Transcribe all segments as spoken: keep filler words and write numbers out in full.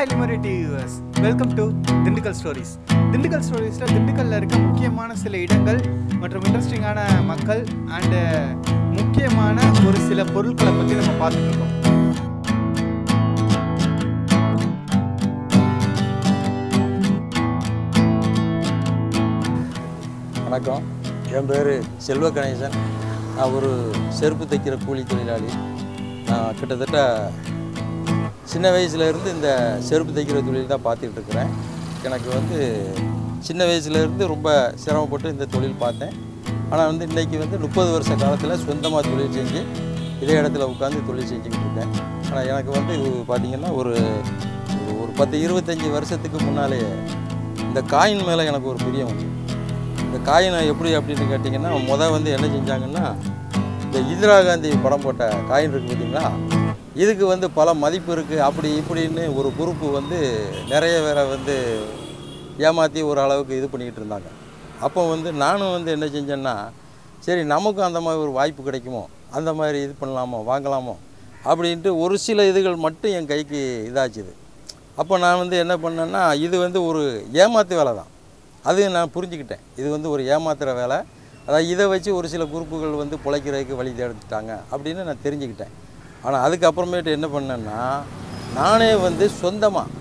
हाय लिमोरेटिव्स welcome to Dindigul stories Dindigul stories Dindigul मुख्यமான சில இடங்கள் மற்றும் இன்ட்ரஸ்டிங்கான மக்கள் அண்ட் முக்கியமான ஒரு சில பொருட்களை பத்தி நம்ம பார்த்துட்டு இருக்கோம் வணக்கம் என் பேரு செல்வ கணேசன் நான் ஒரு செருப்பு தைக்கிற கூலி தொழிலாளி நான் கிட்டத்தட்ட சின்ன வயசுலேருந்து இந்த செருப்பு தைக்கிற தொழில் தான் பார்த்துட்டு இருக்கிறேன் எனக்கு வந்து சின்ன வயசுலேருந்து ரொம்ப சிரமப்பட்டு இந்த தொழில் பார்த்தேன் ஆனால் வந்து இன்றைக்கி வந்து முப்பது வருஷ காலத்தில் சொந்தமாக தொழில் செஞ்சு இதே இடத்துல உட்காந்து தொழில் செஞ்சுக்கிட்டு இருக்கேன் ஆனால் எனக்கு வந்து பார்த்திங்கன்னா ஒரு ஒரு பத்து இருபத்தஞ்சி வருஷத்துக்கு முன்னாலே இந்த காயின் மேலே எனக்கு ஒரு பிரியம் உண்டு இந்த காயினை எப்படி அப்படின்னு கேட்டிங்கன்னா முதல் வந்து என்ன செஞ்சாங்கன்னா இந்த இந்திரா காந்தி படம் போட்ட காயின் இருக்குது பார்த்திங்களா இதுக்கு வந்து பல மதிப்பு இருக்குது அப்படி இப்படின்னு ஒரு குரூப்பு வந்து நிறைய பேரை வந்து ஏமாற்றி ஒரு அளவுக்கு இது பண்ணிக்கிட்டு இருந்தாங்க அப்போ வந்து நானும் வந்து என்ன செஞ்சேன்னா சரி நமக்கும் அந்த மாதிரி ஒரு வாய்ப்பு கிடைக்குமோ அந்த மாதிரி இது பண்ணலாமோ வாங்கலாமோ அப்படின்ட்டு ஒரு சில இதுகள் மட்டும் என் கைக்கு இதாச்சுது அப்போ நான் வந்து என்ன பண்ணேன்னா இது வந்து ஒரு ஏமாற்று வேலை தான் அது நான் புரிஞ்சுக்கிட்டேன் இது வந்து ஒரு ஏமாத்துகிற வேலை அதாவது இதை வச்சு ஒரு சில குரூப்புகள் வந்து பிழைக்கிறதுக்கு வழி தேடிட்டாங்க அப்படின்னு நான் தெரிஞ்சுக்கிட்டேன் ஆனால் அதுக்கப்புறமேட்டு என்ன பண்ணேன்னா நானே வந்து சொந்தமாக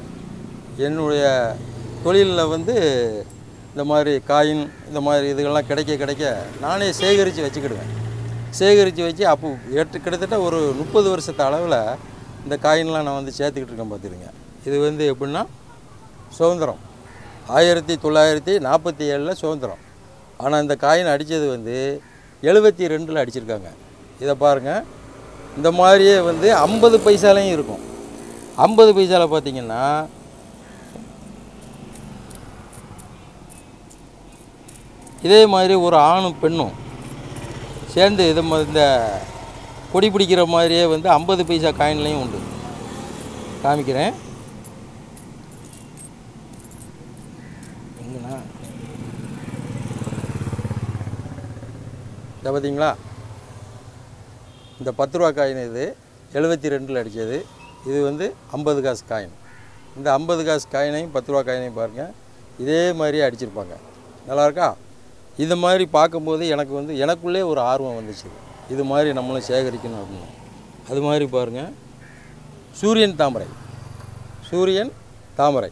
என்னுடைய தொழிலில் வந்து இந்த மாதிரி காயின் இந்த மாதிரி இதுகள்லாம் கிடைக்க கிடைக்க நானே சேகரித்து வச்சுக்கிடுவேன் சேகரித்து வச்சு அப்போ எட்டு கிட்டத்தட்ட ஒரு முப்பது வருஷத்து அளவில் இந்த காயின்லாம் நான் வந்து சேர்த்துக்கிட்டு இருக்கேன் பார்த்துருங்க இது வந்து எப்படின்னா சுதந்திரம் ஆயிரத்தி தொள்ளாயிரத்தி நாற்பத்தி ஏழில் சுதந்திரம் ஆனால் இந்த காயின் அடித்தது வந்து எழுபத்தி ரெண்டில் அடிச்சிருக்காங்க இதை பாருங்கள் இந்த மாதிரியே வந்து ஐம்பது பைசாலையும் இருக்கும் ஐம்பது பைசாவில் பார்த்திங்கன்னா இதே மாதிரி ஒரு ஆணும் பெண்ணும் சேர்ந்து இது இந்த கொடி பிடிக்கிற மாதிரியே வந்து ஐம்பது பைசா காயின்லையும் உண்டு காமிக்கிறேன் எங்கண்ணா இதை பார்த்திங்களா இந்த பத்து ரூபா காயின் இது எழுபத்தி ரெண்டில் அடித்தது இது வந்து ஐம்பது காசு காயின் இந்த ஐம்பது காசு காயினையும் பத்து ரூபா காயினையும் பாருங்கள் இதே மாதிரியே அடிச்சிருப்பாங்க நல்லாயிருக்கா இது மாதிரி பார்க்கும்போது எனக்கு வந்து எனக்குள்ளே ஒரு ஆர்வம் வந்துச்சு இது மாதிரி நம்மளும் சேகரிக்கணும் அப்படின்னு அது மாதிரி பாருங்கள் சூரியன் தாமரை சூரியன் தாமரை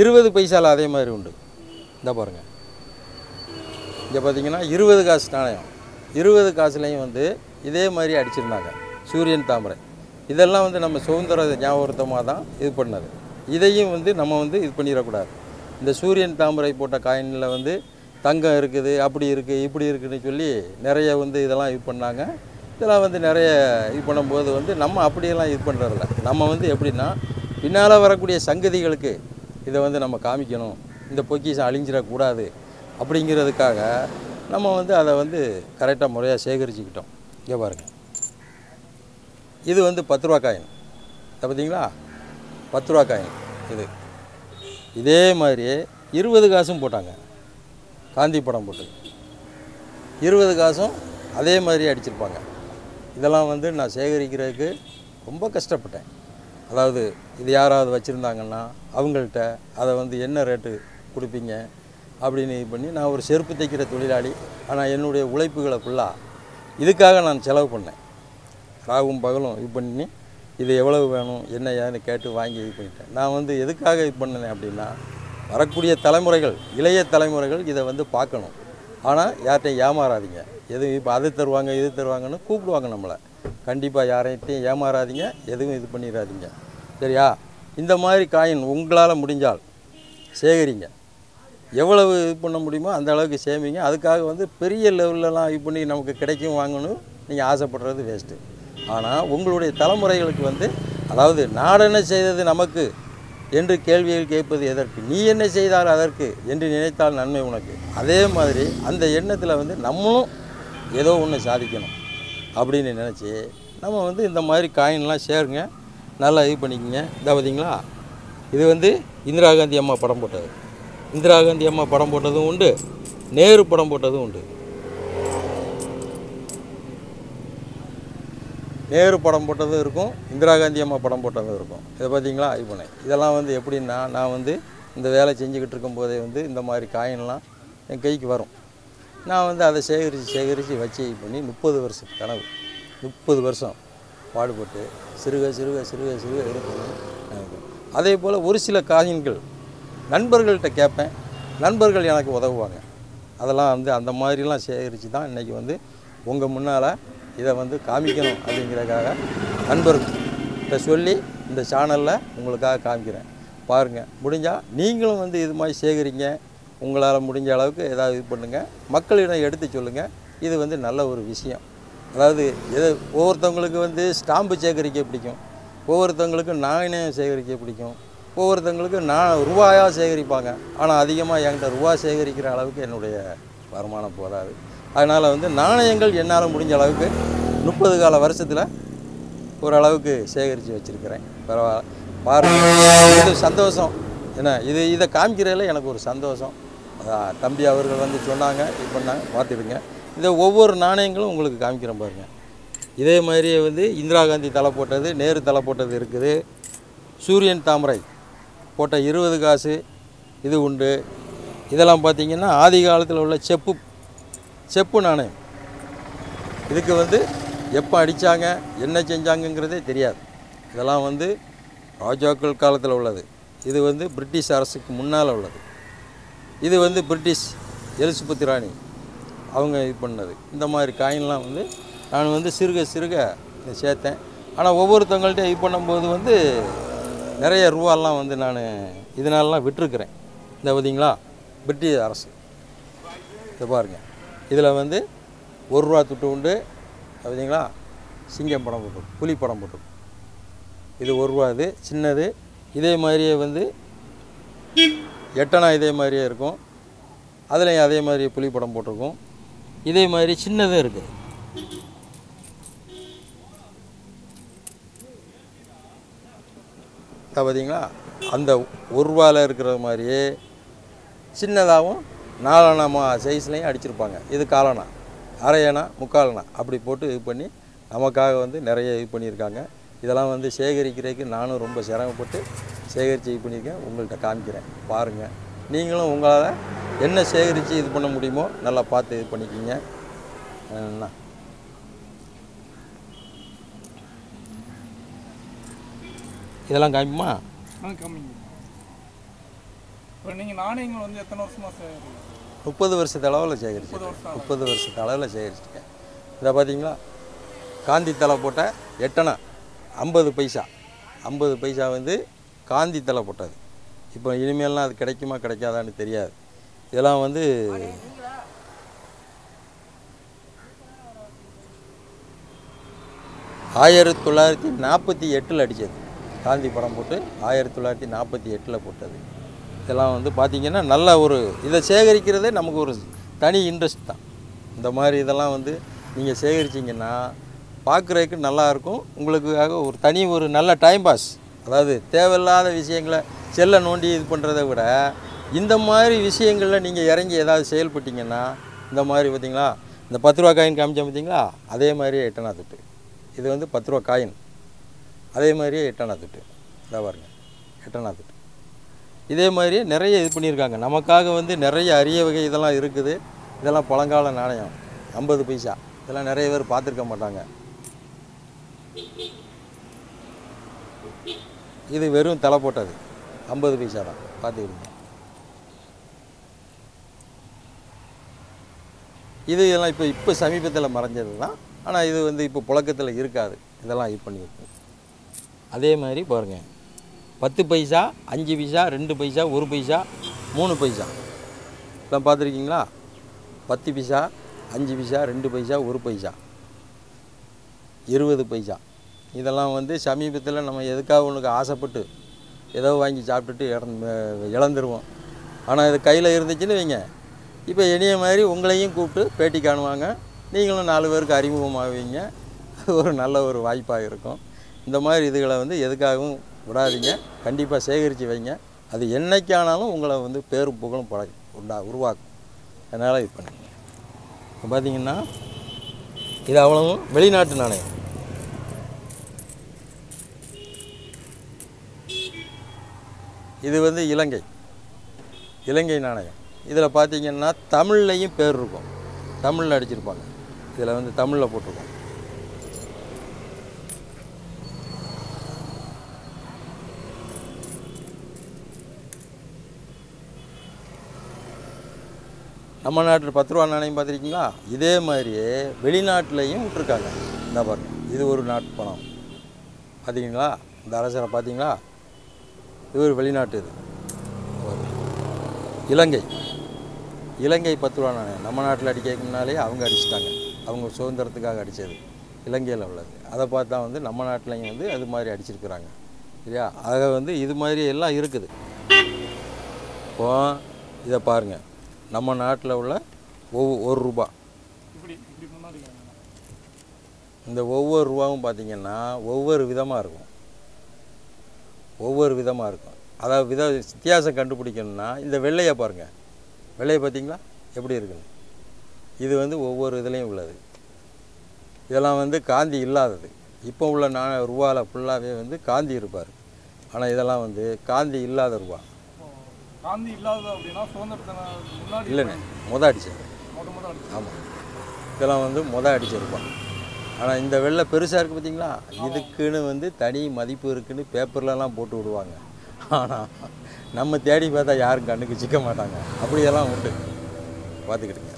இருபது பைசாவில் அதே மாதிரி உண்டு இந்த பாருங்கள் இங்கே பார்த்திங்கன்னா இருபது காசு நாணயம் இருபது காசுலையும் வந்து இதே மாதிரி அடிச்சிருந்தாங்க சூரியன் தாமரை இதெல்லாம் வந்து நம்ம சுதந்திர ஞாபகமாக தான் இது பண்ணது இதையும் வந்து நம்ம வந்து இது பண்ணிடக்கூடாது இந்த சூரியன் தாமரை போட்ட காயினில் வந்து தங்கம் இருக்குது அப்படி இருக்குது இப்படி இருக்குதுன்னு சொல்லி நிறைய வந்து இதெல்லாம் இது பண்ணாங்க இதெல்லாம் வந்து நிறைய இது பண்ணும்போது வந்து நம்ம அப்படியெல்லாம் இது பண்ணுறதில்ல நம்ம வந்து எப்படின்னா பின்னால் வரக்கூடிய சங்கதிகளுக்கு இதை வந்து நம்ம காமிக்கணும் இந்த பொக்கிஷம் அழிஞ்சிடக்கூடாது அப்படிங்கிறதுக்காக நம்ம வந்து அதை வந்து கரெக்டாக முறையாக சேகரிச்சுக்கிட்டோம் இங்கே பாருங்கள் இது வந்து பத்து ரூபா காயின் இதை பார்த்திங்களா பத்து ரூபா காயின் இது இதே மாதிரி இருபது காசும் போட்டாங்க காந்தி படம் போட்டு இருபது காசும் அதே மாதிரி அடிச்சிருப்பாங்க இதெல்லாம் வந்து நான் சேகரிக்கிறதுக்கு ரொம்ப கஷ்டப்பட்டேன் அதாவது இது யாராவது வச்சுருந்தாங்கன்னா அவங்கள்ட்ட அதை வந்து என்ன ரேட்டு கொடுப்பீங்க அப்படின்னு இது பண்ணி நான் ஒரு செருப்பு தைக்கிற தொழிலாளி ஆனால் என்னுடைய உழைப்புகளை ஃபுல்லாக இதுக்காக நான் செலவு பண்ணேன் ராகும் பகலும் இது பண்ணி இது எவ்வளவு வேணும் என்ன ஏன்னு கேட்டு வாங்கி இது பண்ணிட்டேன் நான் வந்து எதுக்காக இது பண்ணினேன் அப்படின்னா வரக்கூடிய தலைமுறைகள் இளைய தலைமுறைகள் இதை வந்து பார்க்கணும் ஆனால் யார்கிட்டையும் ஏமாறாதீங்க எதுவும் இப்போ அது தருவாங்க இது தருவாங்கன்னு கூப்பிடுவாங்க நம்மளை கண்டிப்பாக யார்கிட்டையும் ஏமாறாதீங்க எதுவும் இது பண்ணிடாதீங்க சரியா இந்த மாதிரி காயின் உங்களால் முடிஞ்சால் சேகரிங்க எவ்வளவு இது பண்ண முடியுமோ அந்த அளவுக்கு சேமிங்க அதுக்காக வந்து பெரிய லெவல்லலாம் இது பண்ணி நமக்கு கிடைக்கும் வாங்கணும் நீங்கள் ஆசைப்படுறது வேஸ்ட்டு ஆனால் உங்களுடைய தலைமுறைகளுக்கு வந்து அதாவது நாடு என்ன செய்தது நமக்கு என்று கேள்விகள் கேட்பது எதற்கு நீ என்ன செய்தால் அதற்கு என்று நினைத்தால் நன்மை உனக்கு அதே மாதிரி அந்த எண்ணத்தில் வந்து நம்மளும் ஏதோ ஒன்று சாதிக்கணும் அப்படின்னு நினச்சி நம்ம வந்து இந்த மாதிரி காயின்லாம் சேருங்க நல்லா இது பண்ணிக்கோங்க இதை பார்த்திங்களா இது வந்து இந்திரா காந்தி அம்மா படம் போட்டது இந்திரா காந்தி அம்மா படம் போட்டதும் உண்டு நேரு படம் போட்டதும் உண்டு நேரு படம் போட்டது இருக்கும், இந்திரா காந்தி அம்மா படம் போட்டது இருக்கும். இதை பார்த்தீங்களா ஐபனை? இதெல்லாம் வந்து எப்படின்னா, நான் வந்து இந்த வேலை செஞ்சுக்கிட்டு இருக்கும்போதே வந்து இந்த மாதிரி காயின்லாம் என் கைக்கு வரும். நான் வந்து அதை சேகரித்து சேகரித்து வச்சு பண்ணி முப்பது வருஷம் கனவு, முப்பது வருஷம் பாடுபட்டு சிறுக சிறுக சிறுக சிறுக எடுக்கணும். அதே போல் ஒரு சில காயின்கள் நண்பர்கள்கிட்ட கேட்பேன், நண்பர்கள் எனக்கு உதவுவாங்க. அதெல்லாம் வந்து அந்த மாதிரிலாம் சேகரித்து தான் இன்றைக்கி வந்து உங்கள் முன்னால் இதை வந்து காமிக்கணும் அப்படிங்கிறக்காக நண்பர்கிட்ட சொல்லி இந்த சேனலில் உங்களுக்காக காமிக்கிறேன். பாருங்கள், முடிஞ்சால் நீங்களும் வந்து இது மாதிரி சேகரிங்க, உங்களால் முடிஞ்ச அளவுக்கு ஏதாவது இது பண்ணுங்கள், மக்களிடம் எடுத்து சொல்லுங்கள். இது வந்து நல்ல ஒரு விஷயம். அதாவது எது ஒவ்வொருத்தவங்களுக்கு வந்து ஸ்டாம்பு சேகரிக்க பிடிக்கும், ஒவ்வொருத்தவங்களுக்கு நாணயம் சேகரிக்க பிடிக்கும், ஒவ்வொருத்தவங்களுக்கு நான் ரூபாயாக சேகரிப்பாங்க. ஆனால் அதிகமாக என்கிட்ட ரூபா சேகரிக்கிற அளவுக்கு என்னுடைய வருமானம் போதாது. அதனால் வந்து நாணயங்கள் என்னால் முடிஞ்ச அளவுக்கு முப்பது கால வருஷத்தில் ஓரளவுக்கு சேகரித்து வச்சுருக்கிறேன். பரவாயில்ல, பாருங்கள், இது சந்தோஷம். என்ன இது, இதை காமிக்கிறதில் எனக்கு ஒரு சந்தோஷம். அதான் தம்பி அவர்கள் வந்து சொன்னாங்க, இது பண்ணாங்க, பார்த்துடுங்க. இதை ஒவ்வொரு நாணயங்களும் உங்களுக்கு காமிக்கிறேன் பாருங்கள். இதே மாதிரியே வந்து இந்திரா காந்தி தலை போட்டது, நேரு தலை போட்டது இருக்குது, சூரியன் தாமரை போட்ட இருபது காசு இது உண்டு. இதெல்லாம் பார்த்திங்கன்னா ஆதி காலத்தில் உள்ள செப்பு செப்பு நாணயம். இதுக்கு வந்து எப்போ அடித்தாங்க, என்ன செஞ்சாங்கங்கிறதே தெரியாது. இதெல்லாம் வந்து ராஜாக்கள் காலத்தில் உள்ளது. இது வந்து பிரிட்டிஷ் அரசுக்கு முன்னால் உள்ளது. இது வந்து பிரிட்டிஷ் எலிசபெத் ராணி அவங்க இது பண்ணது. இந்த மாதிரி காயின்லாம் வந்து நான் வந்து சிறுக சிறுக சேர்த்தேன். ஆனால் ஒவ்வொருத்தவங்கள்ட்ட இது பண்ணும்போது வந்து நிறைய ரூபாலாம் வந்து நான் இதனாலலாம் விட்டுருக்குறேன். இந்த பார்த்திங்களா பிரிட்டிஷ் அரசு, இதை பாருங்கள். இதில் வந்து ஒரு ரூபா துட்டு உண்டு. பார்த்திங்களா, சிங்கம் படம் போட்டு, புலி படம் போட்டு, இது ஒரு ரூபா, இது சின்னது. இதே மாதிரியே வந்து எட்டனா இதே மாதிரியே இருக்கும். அதுலேயும் அதே மாதிரியே புலி படம் போட்டிருக்கும். இதே மாதிரி சின்னதும் இருக்குது. பார்த்தீங்களா, அந்த ஒரு ரூபாயில் இருக்கிற மாதிரியே சின்னதாகவும் நாலனா சைஸ்லையும் அடிச்சிருப்பாங்க. இது காலனா, அரையனா, முக்காலனா அப்படி போட்டு இது பண்ணி நமக்காக வந்து நிறைய இது பண்ணியிருக்காங்க. இதெல்லாம் வந்து சேகரிக்கிறதுக்கு நானும் ரொம்ப சிரமப்பட்டு சேகரித்து இது பண்ணியிருக்கேன். உங்கள்கிட்ட காமிக்கிறேன் பாருங்கள். நீங்களும் உங்களால் என்ன சேகரித்து இது பண்ண முடியுமோ நல்லா பார்த்து இது பண்ணிக்கிங்க. இதெல்லாம் காமிக்குமா? முப்பது வருஷத்து அளவில் சேகரிச்சிருக்கேன், முப்பது வருஷத்து அளவில் சேகரிச்சிருக்கேன். இதை பார்த்தீங்களா, காந்தி தலை போட்ட எட்டனா ஐம்பது பைசா, ஐம்பது பைசா வந்து காந்தி தலை போட்டது. இப்போ இனிமேல்லாம் அது கிடைக்குமா கிடைக்காதான்னு தெரியாது. இதெல்லாம் வந்து ஆயிரத்தி தொள்ளாயிரத்தி நாற்பத்தி எட்டில் அடித்தது. காந்தி படம் போட்டு ஆயிரத்தி தொள்ளாயிரத்தி நாற்பத்தி எட்டில் போட்டது. இதெல்லாம் வந்து பார்த்திங்கன்னா நல்ல ஒரு, இதை சேகரிக்கிறதே நமக்கு ஒரு தனி இன்ட்ரெஸ்ட் தான். இந்த மாதிரி இதெல்லாம் வந்து நீங்கள் சேகரிச்சிங்கன்னா பார்க்குறதுக்கு நல்லாயிருக்கும். உங்களுக்காக ஒரு தனி ஒரு நல்ல டைம் பாஸ். அதாவது தேவையில்லாத விஷயங்களை செல்ல நோண்டி இது பண்ணுறத விட இந்த மாதிரி விஷயங்களில் நீங்கள் இறங்கி ஏதாவது செயல்பட்டிங்கன்னா, இந்த மாதிரி பார்த்திங்களா இந்த பத்து ரூபா காயின் காமிச்சா பார்த்திங்களா, அதே மாதிரியே எட்டனா துட்டு. இது வந்து பத்து ரூபா காயின், அதே மாதிரியே எட்டனா துட்டு. இதை பாருங்க, எட்டனா துட்டு. இதே மாதிரி நிறைய இது பண்ணியிருக்காங்க நமக்காக. வந்து நிறைய அரிய வகை இதெல்லாம் இருக்குது. இதெல்லாம் பழங்கால நாணயம், ஐம்பது பைசா. இதெல்லாம் நிறைய பேர் பார்த்துருக்க மாட்டாங்க. இது வெறும் தலை போட்டது, ஐம்பது பைசா தான். பார்த்துக்கிட்டு இது இதெல்லாம் இப்போ இப்போ சமீபத்தில் மறைஞ்சது தான். ஆனால் இது வந்து இப்போ புழக்கத்தில் இருக்காது. இதெல்லாம் இது பண்ணியிருக்கோம். அதே மாதிரி பாருங்கள், பத்து பைசா, அஞ்சு பைசா, ரெண்டு பைசா, ஒரு பைசா, மூணு பைசா. இதெல்லாம் பார்த்துருக்கீங்களா? பத்து பைசா, அஞ்சு பைசா, ரெண்டு பைசா, ஒரு பைசா, இருபது பைசா. இதெல்லாம் வந்து சமீபத்தில் நம்ம எதுக்காக ஒன்றுக்கு ஆசைப்பட்டு ஏதோ வாங்கி சாப்பிட்டுட்டு இறந் இழந்துருவோம். ஆனால் இது கையில் இருந்துச்சுன்னு வைங்க, இப்போ இனிய மாதிரி உங்களையும் கூப்பிட்டு பேட்டி காணுவாங்க. நீங்களும் நாலு பேருக்கு அறிமுகமாகவீங்க. ஒரு நல்ல ஒரு வாய்ப்பாக இருக்கும். இந்த மாதிரி இதுகளை வந்து எதுக்காகவும் விடாதீங்க. கண்டிப்பாக சேகரித்து வைங்க. அது என்றைக்கானாலும் உங்களை வந்து பேரும் புகழும் பழகி உண்டா உருவாக்கும். அதனால் இது பண்ணுங்க. இப்போ பார்த்திங்கன்னா இது அவ்வளவும் வெளிநாட்டு நாணயம். இது வந்து இலங்கை இலங்கை நாணயம். இதில் பார்த்தீங்கன்னா தமிழ்லையும் பேர் இருக்கும், தமிழில் அடிச்சிருப்பாங்க. இதில் வந்து தமிழில் போட்டிருக்கோம். நம்ம நாட்டில் பத்து ரூபா நாணயம் பார்த்துருக்கீங்களா? இதே மாதிரியே வெளிநாட்டிலையும் விட்டுருக்காங்க. இந்த பாருங்கள், இது ஒரு நாட்டு பணம் பார்த்தீங்களா? இந்த அரசரை பார்த்தீங்களா? இது ஒரு வெளிநாட்டு, இது இலங்கை இலங்கை பத்து ரூபா நாணயம். நம்ம நாட்டில் அடிக்கிறதுனாலே அவங்க அடிச்சிட்டாங்க, அவங்க சுதந்திரத்துக்காக அடித்தது இலங்கையில் உள்ளது. அதை பார்த்தா வந்து நம்ம நாட்டிலையும் வந்து அது மாதிரி அடிச்சிருக்கிறாங்க இல்லையா? ஆக வந்து இது மாதிரி எல்லாம் இருக்குது. இப்போ இதை பாருங்கள், நம்ம நாட்டில் உள்ள ஒவ்வொரு ஒரு ரூபா, இந்த ஒவ்வொரு ரூபாவும் பார்த்திங்கன்னா ஒவ்வொரு விதமாக இருக்கும், ஒவ்வொரு விதமாக இருக்கும். அதாவது வித வித்தியாசம் கண்டுபிடிக்கணும்னா இந்த வெள்ளையை பாருங்கள், வெள்ளையை பார்த்திங்களா எப்படி இருக்குன்னு? இது வந்து ஒவ்வொரு இதுலேயும் உள்ளது. இதெல்லாம் வந்து காந்தி இல்லாதது. இப்போ உள்ள நான் ரூபாவில் ஃபுல்லாகவே வந்து காந்தி இருப்பார். ஆனால் இதெல்லாம் வந்து காந்தி இல்லாத ரூபா. காந்தி இல்லாத அப்படின்னா சுதந்திரத்துக்கு முன்னாடி இல்லைண்ணே, மொதல் அடித்தார். ஆமாம், இதெல்லாம் வந்து மொதல் அடிச்சிருப்பான். ஆனால் இந்த வெள்ளை பெருசாக இருக்குது பார்த்திங்களா? இதுக்குன்னு வந்து தனி மதிப்பு இருக்குதுன்னு பேப்பர்லலாம் போட்டு விடுவாங்க. ஆனால் நம்ம தேடி பார்த்தா யாரும் கண்ணுக்கு சிக்க மாட்டாங்க. அப்படியெல்லாம் உண்டு, பார்த்துக்கிட்டுங்க.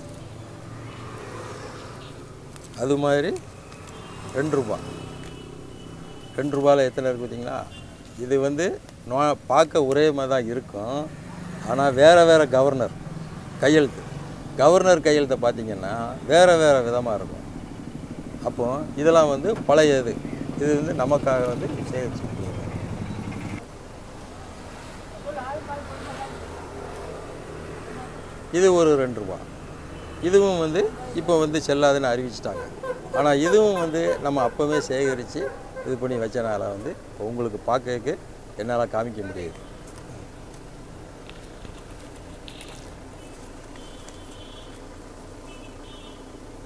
அது மாதிரி ரெண்டு ரூபா, ரெண்டு ரூபாயில் எத்தனை இருக்குது பார்த்திங்களா? இது வந்து நோ பார்க்க ஒரே மாதிரி தான் இருக்கும், ஆனால் வேறு வேறு கவர்னர் கையெழுத்து, கவர்னர் கையெழுத்தை பார்த்திங்கன்னா வேறு வேறு விதமாக இருக்கும். அப்போது இதெல்லாம் வந்து பழைய இது, இது வந்து நமக்காக வந்து சேகரிச்சு. இது ஒரு ரெண்டு ரூபா, இதுவும் வந்து இப்போ வந்து செல்லாதுன்னு அறிவிச்சிட்டாங்க. ஆனால் இதுவும் வந்து நம்ம அப்போவே சேகரித்து இது பண்ணி வச்சனால வந்து உங்களுக்கு பார்க்கறதுக்கு என்னால் காமிக்க முடியாது.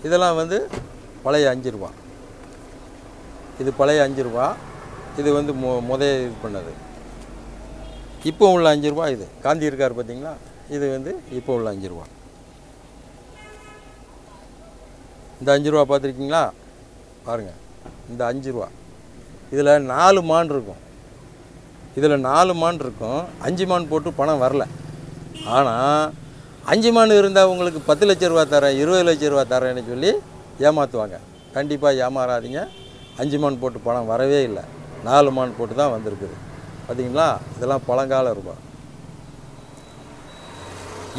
இதெல்லாம் வந்து பழைய அஞ்சு ரூபா, இது பழைய அஞ்சு ரூபா, இது வந்து மொ முதல் இது பண்ணது. இப்போ உள்ள அஞ்சு ரூபா இது காந்தி இருக்கார் பார்த்தீங்களா? இது வந்து இப்போ உள்ள அஞ்சு ரூபா. இந்த அஞ்சு ரூபா பார்த்துருக்கீங்களா? பாருங்கள், இந்த அஞ்சு ரூபா இதில் நாலு மான் இருக்கும், இதில் நாலு மான் இருக்கும். அஞ்சு மான் போட்டு பணம் வரல. ஆனால் அஞ்சு மான் இருந்தால் உங்களுக்கு பத்து லட்ச ரூபா தரேன், இருபது லட்ச ரூபா தரேன்னு சொல்லி ஏமாற்றுவாங்க. கண்டிப்பாக ஏமாறாதீங்க. அஞ்சு மான் போட்டு பணம் வரவே இல்லை, நாலு மான் போட்டு தான் வந்திருக்குது. பார்த்திங்களா? இதெல்லாம் பழங்கால ரூபா.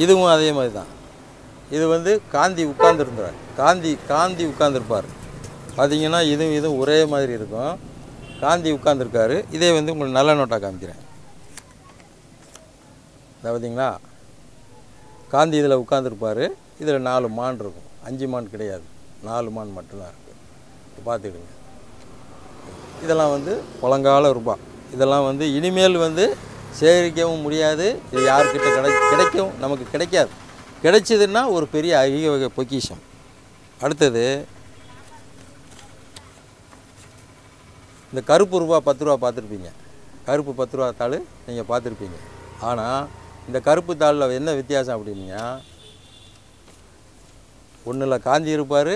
இதுவும் அதே மாதிரி தான். இது வந்து காந்தி உட்கார்ந்துருந்தார், காந்தி காந்தி உட்கார்ந்துருப்பார். பார்த்திங்கன்னா இதுவும் இதுவும் ஒரே மாதிரி இருக்கும். காந்தி உட்கார்ந்துருக்காரு. இதே வந்து உங்களுக்கு நல்ல நோட்டாக காமிக்கிறேன். இதை பார்த்திங்களா? காந்தி இதில் உட்கார்ந்துருப்பார். இதில் நாலு மான் இருக்கும், அஞ்சு மான் கிடையாது, நாலு மான் மட்டும்தான் இருக்குது. பார்த்துக்கிடுங்க. இதெல்லாம் வந்து பழங்கால ரூபா. இதெல்லாம் வந்து இனிமேல் வந்து சேகரிக்கவும் முடியாது. இது யார்கிட்ட கிடை கிடைக்கும் நமக்கு கிடைக்காது. கிடைச்சதுன்னா ஒரு பெரிய அரிய வகை பொக்கிஷம். அடுத்தது இந்த கருப்பு ரூபா பத்து ரூபா பார்த்துருப்பீங்க, கருப்பு பத்து ரூபா தாள் நீங்கள் பார்த்துருப்பீங்க. ஆனால் இந்த கருப்பு தாளில் என்ன வித்தியாசம் அப்படின்னா, ஒன்றில் காந்தி இருப்பார்,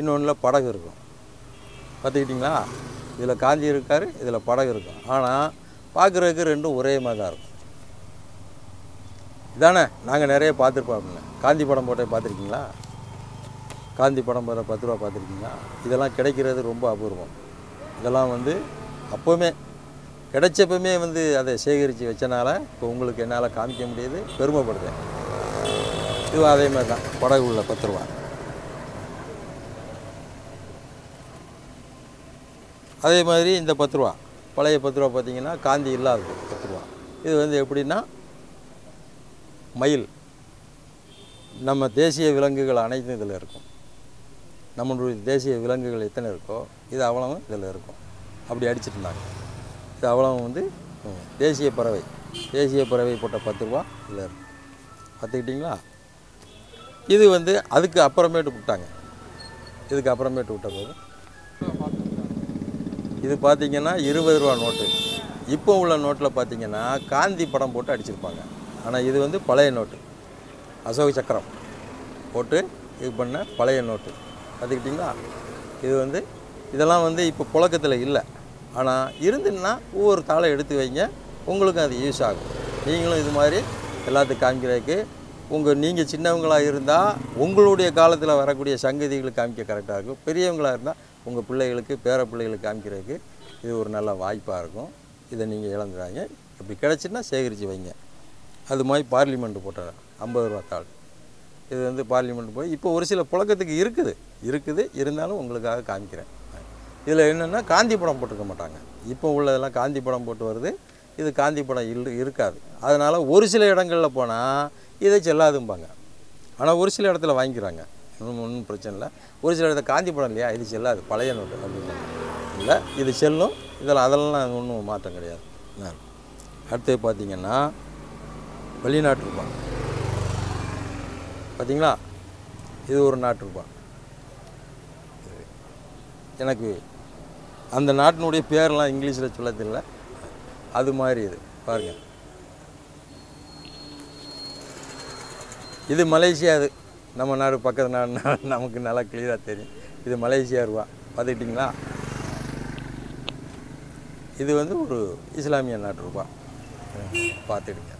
இன்னொன்றில் படகு இருக்கும். பார்த்துக்கிட்டிங்களா? இதில் காந்தி இருக்கார், இதில் படகு இருக்கும். ஆனால் பார்க்குறதுக்கு ரெண்டும் ஒரே மாதிரி தான் இருக்கும். இதானே நாங்கள் நிறைய பார்த்துருப்போம் அப்படின்னா. காந்தி படம் போட்டே பார்த்துருக்கீங்களா? காந்தி படம் போகிற பத்து ரூபா பார்த்துருக்கீங்களா? இதெல்லாம் கிடைக்கிறது ரொம்ப அபூர்வம். இதெல்லாம் வந்து அப்போவுமே கிடைச்சப்பமே வந்து அதை சேகரித்து வச்சனால இப்போ உங்களுக்கு என்னால் காமிக்க முடியாது, பெருமைப்படுறேன். இதுவும் அதே மாதிரி தான், படகு உள்ள பத்து ரூபா. அதே மாதிரி இந்த பத்து ரூபா, பழைய பத்து ரூபா பார்த்திங்கன்னா காந்தி இல்லாதது பத்து ரூபா. இது வந்து எப்படின்னா மயில், நம்ம தேசிய விலங்குகள் அனைத்தும் இதில் இருக்கும். நம்மளுடைய தேசிய விலங்குகள் எத்தனை இருக்கோ இது அவ்வளவும் இதில் இருக்கும். அப்படி அடிச்சிருந்தாங்க. இது அவ்வளவும் வந்து தேசிய பறவை, தேசிய பறவை போட்ட பத்து ரூபா இதில் இருக்கும். பார்த்துக்கிட்டிங்களா? இது வந்து அதுக்கு அப்புறமேட்டு விட்டாங்க, இதுக்கு அப்புறமேட்டு விட்ட போது இது பார்த்திங்கன்னா இருபது ரூபா நோட்டு. இப்போ உள்ள நோட்டில் பார்த்தீங்கன்னா காந்தி படம் போட்டு அடிச்சிருப்பாங்க. ஆனால் இது வந்து பழைய நோட்டு, அசோக சக்கரம் போட்டு இது பண்ண பழைய நோட்டு பார்த்துக்கிட்டிங்களா. இது வந்து இதெல்லாம் வந்து இப்போ புழக்கத்தில் இல்லை. ஆனால் இருந்துன்னா ஒவ்வொரு தாளை எடுத்து வைங்க, உங்களுக்கும் அது யூஸ் ஆகும். நீங்களும் இது மாதிரி எல்லாத்துக்கும் காமிக்கிறதுக்கு உங்கள் நீங்கள் சின்னவங்களாக இருந்தால் உங்களுடைய காலத்தில் வரக்கூடிய சங்கதிகளுக்கு காமிக்க கரெக்டாக இருக்கும். பெரியவங்களாக இருந்தால் உங்கள் பிள்ளைகளுக்கு பேர பிள்ளைகளுக்கு காமிக்கிறதுக்கு இது ஒரு நல்ல வாய்ப்பாக இருக்கும். இதை நீங்கள் இழந்துடாங்க. இப்படி கிடச்சின்னா சேகரித்து வைங்க. அது மாதிரி பார்லிமெண்ட்டு போட்டுறேன் ஐம்பது ரூபா தாள். இது வந்து பார்லிமெண்ட் போய் இப்போ ஒரு சில புழக்கத்துக்கு இருக்குது இருக்குது இருந்தாலும் உங்களுக்காக காமிக்கிறேன். இதில் என்னென்னா காந்தி படம் போட்டிருக்க மாட்டாங்க. இப்போ உள்ளதெல்லாம் காந்தி படம் போட்டு வருது. இது காந்தி படம் இல்லை இருக்காது. அதனால் ஒரு சில இடங்களில் போனால் இதை செல்லாதும்பாங்க. ஆனால் ஒரு சில இடத்துல வாங்கிக்கிறாங்க, ஒன்றும் ஒன்றும் பிரச்சனை இல்லை. ஒரு சில இடத்துல காந்தி படம் இல்லையா இது செல்லாது, பழைய நோட்டு அப்படின்னு இல்லை இது செல்லும். இதெல்லாம் அதெல்லாம் ஒன்றும் மாற்றம் கிடையாது. நான் அடுத்தது பார்த்திங்கன்னா வெளிநாட்டு ரூபா பார்த்திங்களா. இது ஒரு நாட்டு ரூபா. எனக்கு அந்த நாட்டினுடைய பேரெலாம் இங்கிலீஷில் சொல்ல தெரியல. அது மாதிரி இது பாருங்கள், இது மலேசியா. இது நம்ம நாடு பக்கத்து நாடுனால நமக்கு நல்லா கிளியராக தெரியும். இது மலேசியா ரூபா பார்த்துக்கிட்டிங்களா. இது வந்து ஒரு இஸ்லாமிய நாட்டு ரூபா பார்த்துக்கிங்க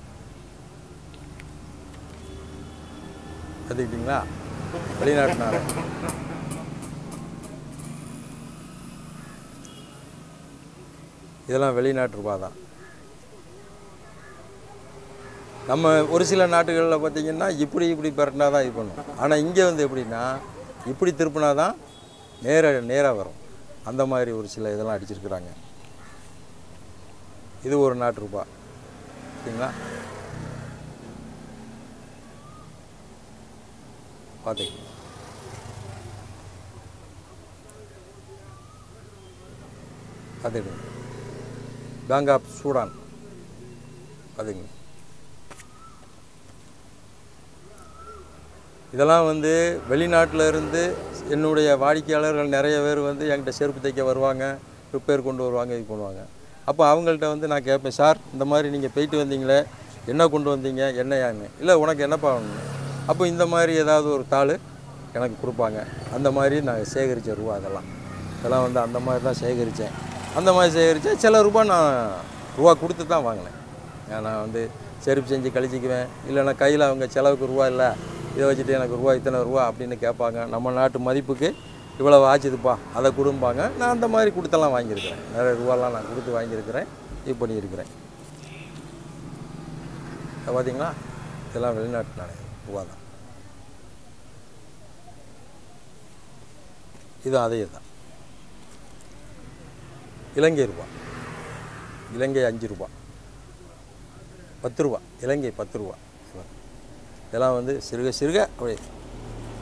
பார்த்துக்கிட்டிங்களா. வெளிநாட்டு நாடு இதெல்லாம் வெளிநாட்டு ரூபா தான். நம்ம ஒரு சில நாடுகளில் பார்த்திங்கன்னா இப்படி இப்படி பரட்டினா தான் இது பண்ணும். ஆனால் இங்கே வந்து எப்படின்னா இப்படி திருப்பினா தான் நேராக நேராக வரும். அந்த மாதிரி ஒரு சில இதெல்லாம் அடிச்சிருக்கிறாங்க. இது ஒரு நாட்டு ரூபா ஓகேங்களா பார்த்துக்கோங்க. பார்த்துக்கோங்க பேங்க் ஆஃப் சூடான் பார்த்துக்கோங்க. இதெல்லாம் வந்து வெளிநாட்டில் இருந்து என்னுடைய வாடிக்கையாளர்கள் நிறைய பேர் வந்து என்கிட்ட செருப்பு தைக்க வருவாங்க, ரிப்பேர் கொண்டு வருவாங்க, இது பண்ணுவாங்க. அப்போ அவங்கள்ட்ட வந்து நான் கேட்பேன், சார் இந்த மாதிரி நீங்கள் போயிட்டு வந்தீங்களே என்ன கொண்டு வந்தீங்க என்ன யான்னு. இல்லை உனக்கு என்னப்பா வேணும்னு. அப்போ இந்த மாதிரி ஏதாவது ஒரு தாள் எனக்கு கொடுப்பாங்க. அந்த மாதிரி நான் சேகரித்த ரூபா அதெல்லாம் இதெல்லாம் வந்து அந்த மாதிரி தான் சேகரித்தேன். அந்த மாதிரி சேகரித்தேன். சில ரூபா நான் ரூபா கொடுத்து தான் வாங்கினேன். நான் வந்து செருப்பு செஞ்சு கழிச்சிக்குவேன். இல்லைன்னா கையில் அவங்க செலவுக்கு ரூபா இல்லை இதை வச்சுட்டு எனக்கு ரூபா இத்தனை ரூபா அப்படின்னு கேட்பாங்க. நம்ம நாட்டு மதிப்புக்கு இவ்வளவு ஆச்சுதுப்பா அதை கொடுப்பாங்க. நான் அந்த மாதிரி கொடுத்தெல்லாம் வாங்கியிருக்கிறேன். நிறைய ரூபாலாம் நான் கொடுத்து வாங்கியிருக்கிறேன், இது பண்ணியிருக்கிறேன். பார்த்தீங்களா இதெல்லாம் வெளிநாட்டு நாணய ரூபா தான். இது அதே தான். இலங்கை ரூபா, இலங்கை அஞ்சு ரூபா, பத்து ரூபா, இலங்கை பத்து ரூபா. இதெல்லாம் வந்து சிறுக சிறுக அப்படியே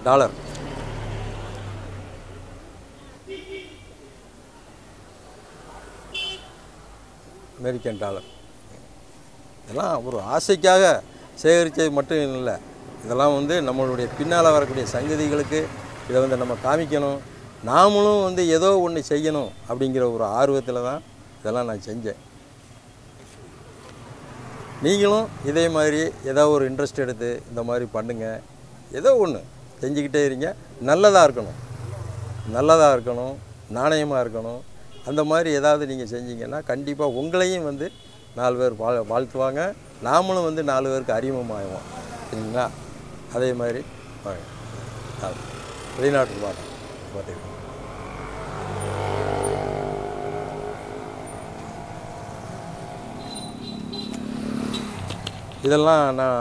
டாலர். American dollar. இதெல்லாம் ஒரு ஆசைக்காக சேகரித்தது மட்டும் இல்லை. இதெல்லாம் வந்து நம்மளுடைய பின்னால் வரக்கூடிய சங்கதிகளுக்கு இதை வந்து நம்ம காமிக்கணும். நாமளும் வந்து ஏதோ ஒன்று செய்யணும் அப்படிங்கிற ஒரு ஆர்வத்தில் தான் இதெல்லாம் நான் செஞ்சேன். நீங்களும் இதே மாதிரி ஏதோ ஒரு இன்ட்ரெஸ்ட் எடுத்து இந்த மாதிரி பண்ணுங்கள். ஏதோ ஒன்று செஞ்சுக்கிட்டே இருங்க. நல்லதாக இருக்கணும், நல்லதாக இருக்கணும், நாணயமாக இருக்கணும். அந்த மாதிரி ஏதாவது நீங்கள் செஞ்சீங்கன்னா கண்டிப்பாக உங்களையும் வந்து நாலு பேர் வா வாழ்த்துவாங்க. நாமளும் வந்து நாலு பேருக்கு அறிமுகமாகுவோம் சரிங்களா. அதே மாதிரி வெளிநாட்டுக்கு வாங்க பார்த்துக்கோங்க. இதெல்லாம் நான்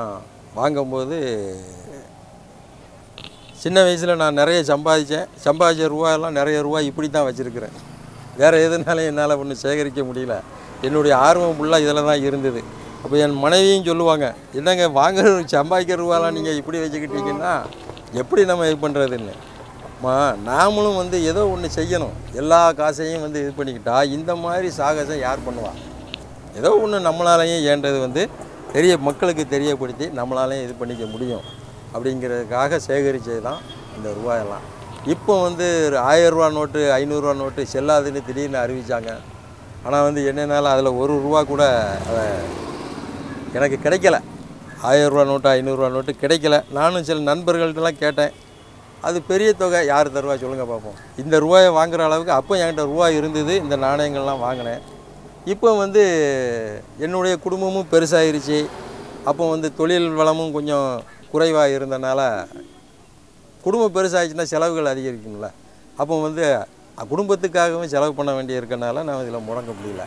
வாங்கும்போது சின்ன வயசில் நான் நிறைய சம்பாதித்தேன். சம்பாதிச்ச ரூபாயெல்லாம் நிறைய ரூபா இப்படி தான் வச்சுருக்கிறேன். வேறு எதுனாலும் என்னால் ஒன்றும் சேகரிக்க முடியல. என்னுடைய ஆர்வம் ஃபுல்லாக இதில் தான் இருந்தது. அப்போ என் மனைவியும் சொல்லுவாங்க, என்னங்க வாங்குற சம்பாதிக்கிற ரூபாலாம் நீங்கள் இப்படி வச்சுக்கிட்டீங்கன்னா எப்படி நம்ம இது பண்ணுறதுன்னு. மா நாமளும் வந்து ஏதோ ஒன்று செய்யணும். எல்லா காசையும் வந்து இது பண்ணிக்கிட்டா இந்த மாதிரி சாகசம் யார் பண்ணுவா. ஏதோ ஒன்று நம்மளாலையும் ஏன்றது வந்து தெரிய மக்களுக்கு தெரியப்படுத்தி நம்மளாலையும் இது பண்ணிக்க முடியும் அப்படிங்கிறதுக்காக சேகரித்தது தான் இந்த ரூபாயெல்லாம். இப்போ வந்து ஆயிரரூவா நோட்டு ஐநூறுரூவா நோட்டு செல்லாதுன்னு திடீர்னு அறிவித்தாங்க. ஆனால் வந்து என்னென்னாலும் அதில் ஒரு ரூபா கூட அதை எனக்கு கிடைக்கல. ஆயிரம் ரூபா நோட்டு ஐநூறுரூவா நோட்டு கிடைக்கல. நானும் சில நண்பர்கள்ட்டலாம் கேட்டேன், அது பெரிய தொகை, யார் தருவா சொல்லுங்கள் பார்ப்போம். இந்த ரூபாயை வாங்குகிற அளவுக்கு அப்போ என்கிட்ட ரூபா இருந்தது, இந்த நாணயங்கள்லாம் வாங்கினேன். இப்போ வந்து என்னுடைய குடும்பமும் பெருசாகிருச்சு. அப்போ வந்து தொழில் வளமும் கொஞ்சம் குறைவாக இருந்தனால குடும்பம் பெருசாகிடுச்சுன்னா செலவுகள் அதிகரிக்குங்கள. அப்போ வந்து குடும்பத்துக்காகவும் செலவு பண்ண வேண்டிய இருக்கனால நான் இதில் முடங்க முடியல.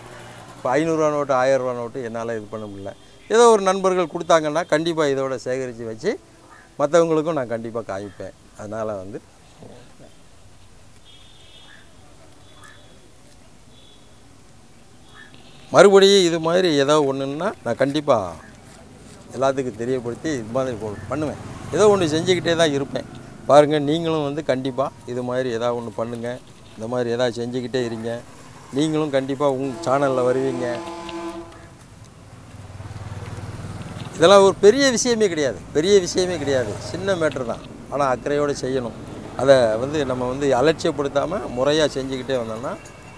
இப்போ ஐநூறுரூவா நோட்டு ஆயிரரூவா நோட்டு என்னால் இது பண்ண முடியல. ஏதோ ஒரு நண்பர்கள் கொடுத்தாங்கன்னா கண்டிப்பாக இதோட சேகரித்து வச்சு மற்றவங்களுக்கும் நான் கண்டிப்பாக காமிப்பேன். அதனால் வந்து மறுபடியும் இது மாதிரி ஏதோ ஒன்றுன்னா நான் கண்டிப்பாக எல்லாத்துக்கும் தெரியப்படுத்தி இது மாதிரி பண்ணுவேன். ஏதோ ஒன்று செஞ்சுக்கிட்டே தான் இருப்பேன். பாருங்கள், நீங்களும் வந்து கண்டிப்பாக இது மாதிரி ஏதாவது ஒன்று பண்ணுங்கள். இந்த மாதிரி ஏதாவது செஞ்சுக்கிட்டே இருங்க. நீங்களும் கண்டிப்பாக உங்கள் சேனலில் வருவீங்க. இதெல்லாம் ஒரு பெரிய விஷயமே கிடையாது, பெரிய விஷயமே கிடையாது, சின்ன மேட்டர் தான். ஆனால் அக்கறையோடு செய்யணும். அதை வந்து நம்ம வந்து அலட்சியப்படுத்தாமல் முறையாக செஞ்சுக்கிட்டே வந்தோம்னா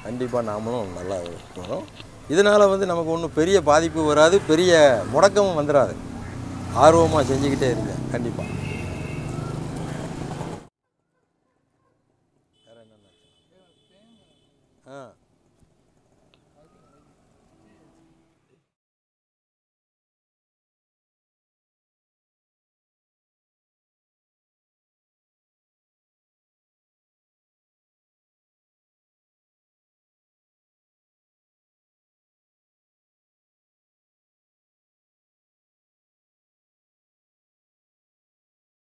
கண்டிப்பாக நாமளும் நல்லா வரும். இதனால் வந்து நமக்கு ஒன்றும் பெரிய பாதிப்பு வராது, பெரிய முடக்கமும் வந்துடாது. ஆர்வமாக செஞ்சுக்கிட்டே இருங்க கண்டிப்பாக. வேறு என்னென்ன? ஆ